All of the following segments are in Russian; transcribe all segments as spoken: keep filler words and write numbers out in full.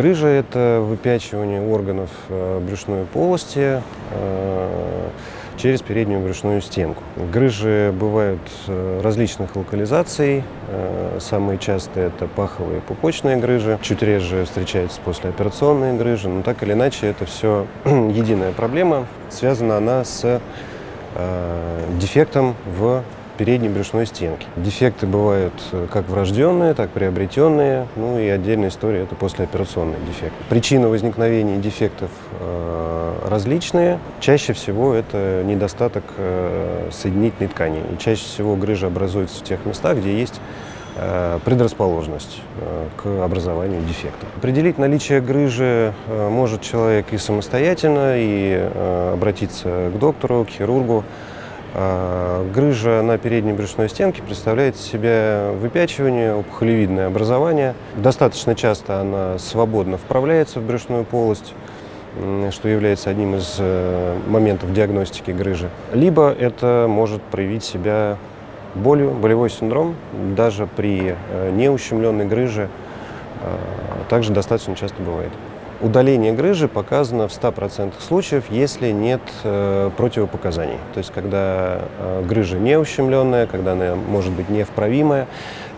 Грыжа – это выпячивание органов брюшной полости через переднюю брюшную стенку. Грыжи бывают различных локализаций. Самые частые – это паховые и пупочные грыжи. Чуть реже встречаются послеоперационные грыжи. Но так или иначе, это все единая проблема. Связана она с дефектом в передней брюшной стенки. Дефекты бывают как врожденные, так и приобретенные, ну и отдельная история – это послеоперационный дефект. Причины возникновения дефектов различные. Чаще всего это недостаток соединительной ткани. И чаще всего грыжа образуется в тех местах, где есть предрасположенность к образованию дефекта. Определить наличие грыжи может человек и самостоятельно, и обратиться к доктору, к хирургу. Грыжа на передней брюшной стенке представляет из себя выпячивание, опухолевидное образование. Достаточно часто она свободно вправляется в брюшную полость, что является одним из моментов диагностики грыжи. Либо это может проявить себя болью, болевой синдром. Даже при неущемленной грыже также достаточно часто бывает. Удаление грыжи показано в ста процентах случаев, если нет э, противопоказаний. То есть, когда э, грыжа не ущемленная, когда она может быть невправимая,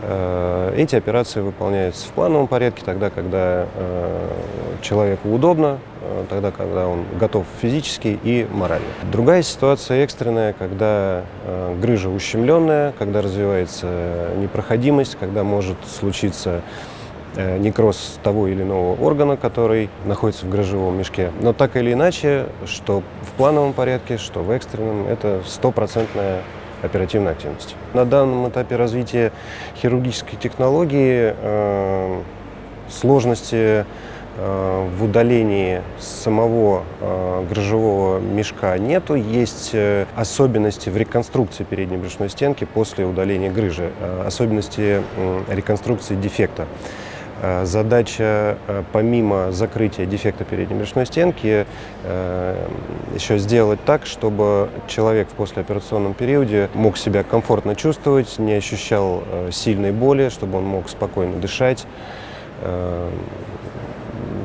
э, эти операции выполняются в плановом порядке, тогда, когда э, человеку удобно, э, тогда, когда он готов физически и морально. Другая ситуация экстренная, когда э, грыжа ущемленная, когда развивается непроходимость, когда может случиться некроз того или иного органа, который находится в грыжевом мешке. Но так или иначе, что в плановом порядке, что в экстренном, это стопроцентная оперативная активность. На данном этапе развития хирургической технологии э, сложности э, в удалении самого э, грыжевого мешка нету. Есть э, особенности в реконструкции передней брюшной стенки после удаления грыжи, э, особенности э, реконструкции дефекта. Задача, помимо закрытия дефекта передней брюшной стенки, еще сделать так, чтобы человек в послеоперационном периоде мог себя комфортно чувствовать, не ощущал сильной боли, чтобы он мог спокойно дышать.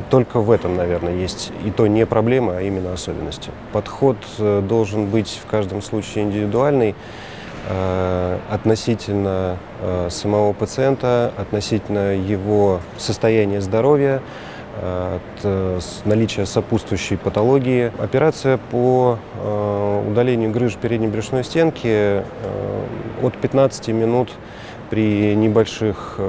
Только в этом, наверное, есть и то не проблема, а именно особенности. Подход должен быть в каждом случае индивидуальный. Относительно самого пациента, относительно его состояния здоровья, от наличия сопутствующей патологии. Операция по удалению грыж передней брюшной стенки от пятнадцати минут при небольших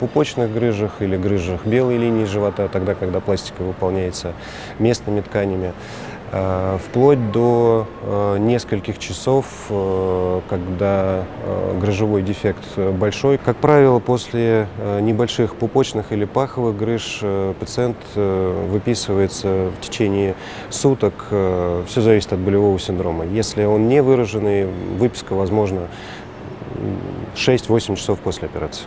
пупочных грыжах или грыжах белой линии живота, тогда, когда пластика выполняется местными тканями, вплоть до нескольких часов, когда грыжевой дефект большой. Как правило, после небольших пупочных или паховых грыж пациент выписывается в течение суток. Все зависит от болевого синдрома. Если он не выраженный, выписка возможна шесть-восемь часов после операции.